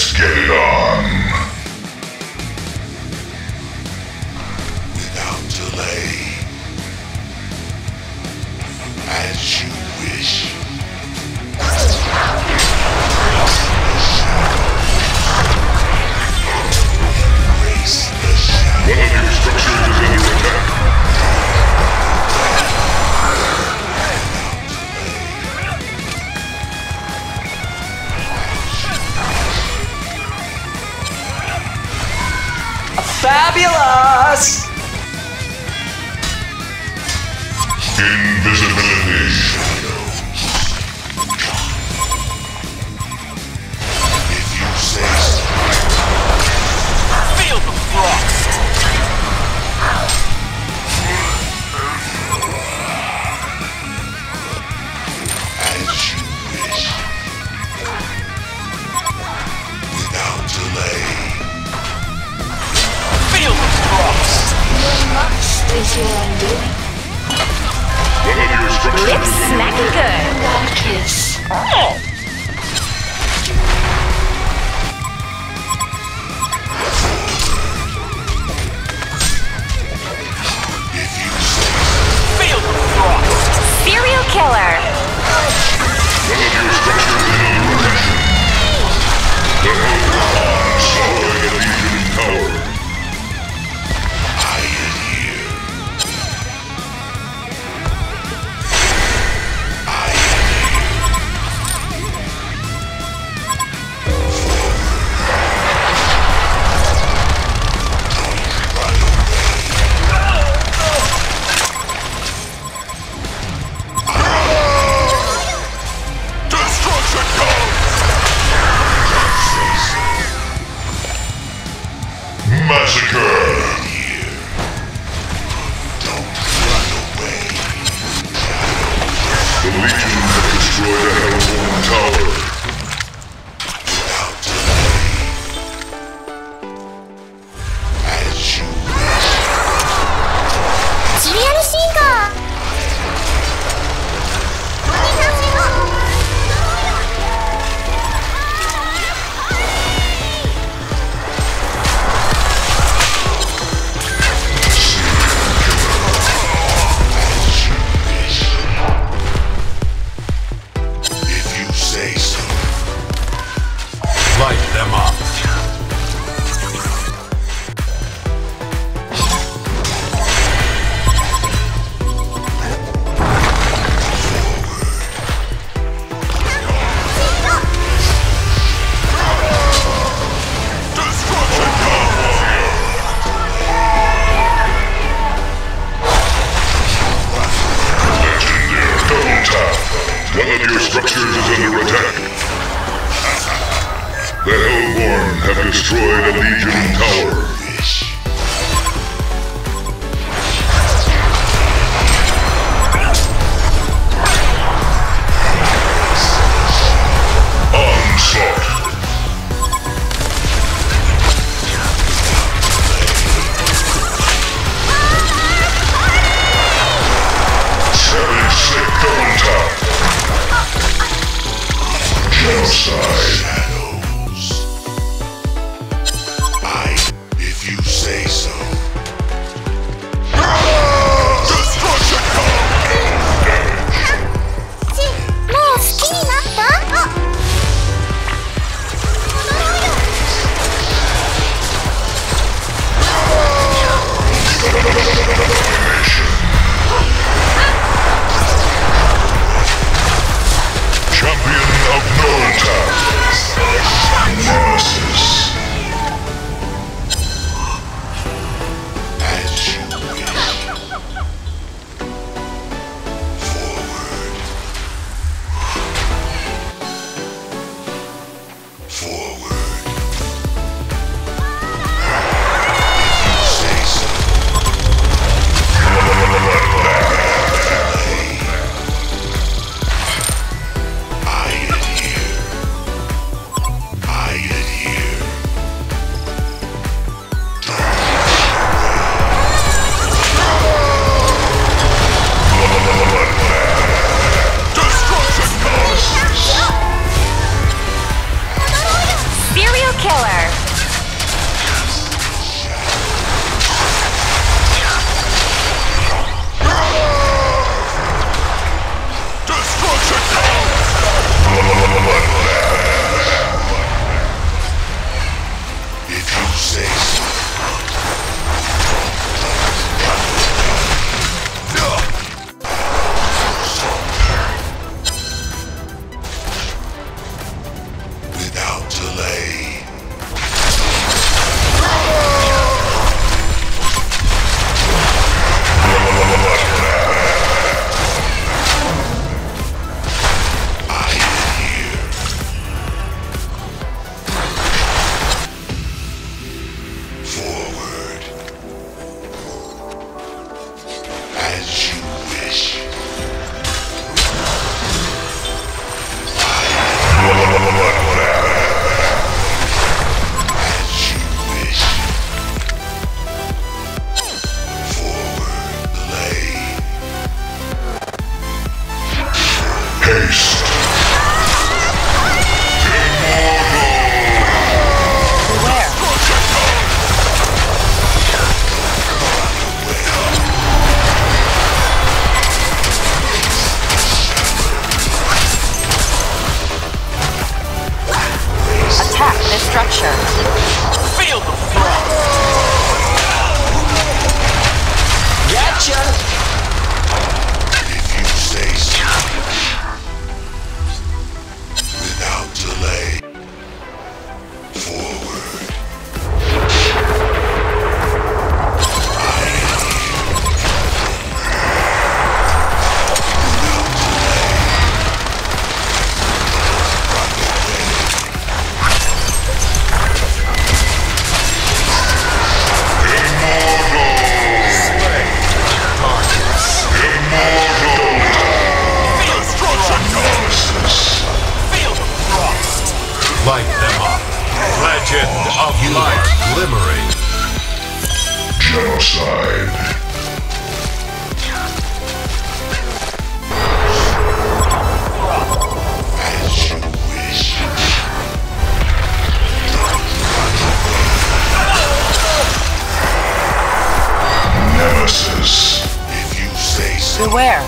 Let's get it on. Without delay. As you wish. Embrace the shadow. One of your structures is under attack. Fabulous! Invisibility. If you say so. Feel the frost. As you wish. Without delay. Is your undoing? Lips smack and good. One kiss. Oh. If you say so. Feel the frost. Serial killer. One of your structures in another rotation. The Overlord showering a legion in power. light them up. Legend of Light Glimmering. Genocide. As you wish. Nemesis. If you say so. Beware.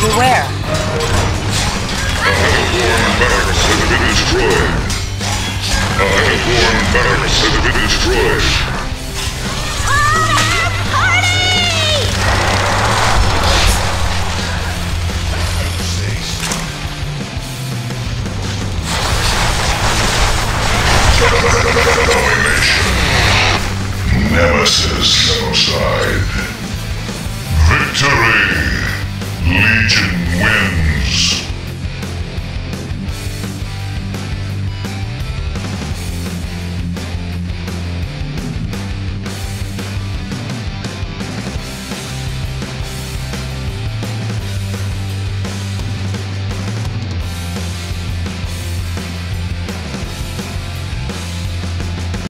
Beware! Beware! I have borne battles that have been destroyed! I have borne battles that have been destroyed! Hard party! Domination! Nemesis!